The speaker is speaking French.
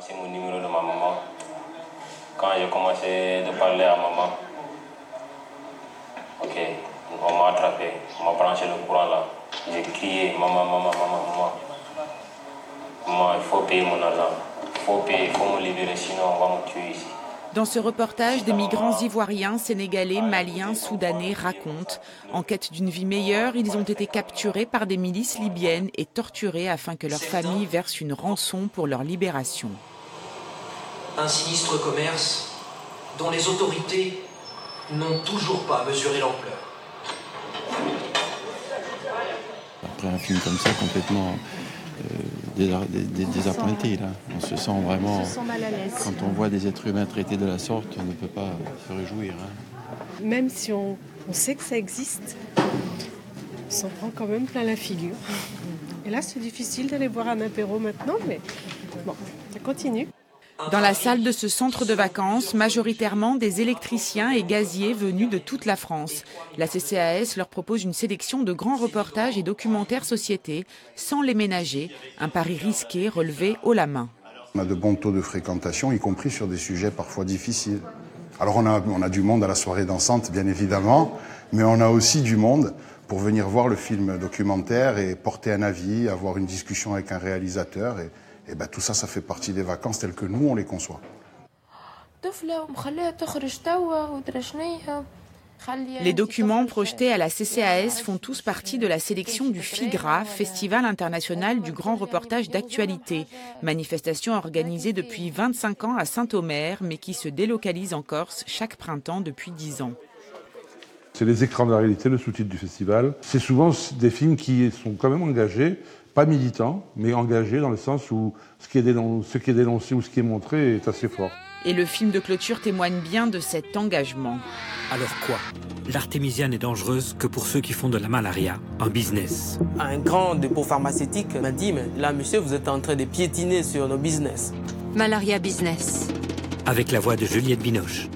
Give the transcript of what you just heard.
c'est mon numéro de ma maman. Quand j'ai commencé de parler à maman, ok, on m'a attrapé, on m'a branché le courant là. J'ai crié, maman, maman, maman, maman. Maman, il faut payer mon argent. Il faut payer, il faut me libérer, sinon on va me tuer ici. Dans ce reportage, des migrants ivoiriens, sénégalais, maliens, soudanais racontent. En quête d'une vie meilleure, ils ont été capturés par des milices libyennes et torturés afin que leur famille verse une rançon pour leur libération. Un sinistre commerce dont les autorités n'ont toujours pas mesuré l'ampleur. Après un film comme ça, complètement... Des apprentis, là. On se sent vraiment... On se sent mal à l'aise. Quand on voit des êtres humains traités de la sorte, on ne peut pas se réjouir. Hein. Même si on sait que ça existe, on s'en prend quand même plein la figure. Et là, c'est difficile d'aller boire un apéro maintenant, mais bon, ça continue. Dans la salle de ce centre de vacances, majoritairement des électriciens et gaziers venus de toute la France. La CCAS leur propose une sélection de grands reportages et documentaires société, sans les ménager, un pari risqué relevé haut la main. On a de bons taux de fréquentation, y compris sur des sujets parfois difficiles. Alors on a du monde à la soirée dansante, bien évidemment, mais on a aussi du monde pour venir voir le film documentaire et porter un avis, avoir une discussion avec un réalisateur et ben tout ça, ça fait partie des vacances telles que nous, on les conçoit. Les documents projetés à la CCAS font tous partie de la sélection du FIGRA, Festival International du Grand Reportage d'Actualité, manifestation organisée depuis 25 ans à Saint-Omer, mais qui se délocalise en Corse chaque printemps depuis 10 ans. C'est les écrans de la réalité, le sous-titre du festival. C'est souvent des films qui sont quand même engagés, pas militants, mais engagés dans le sens où ce qui est dénoncé ou ce qui est montré est assez fort. Et le film de clôture témoigne bien de cet engagement. Alors quoi ? L'artémisia n'est dangereuse que pour ceux qui font de la malaria un business. Un grand dépôt pharmaceutique m'a dit, mais là monsieur, vous êtes en train de piétiner sur nos business. Malaria business. Avec la voix de Juliette Binoche.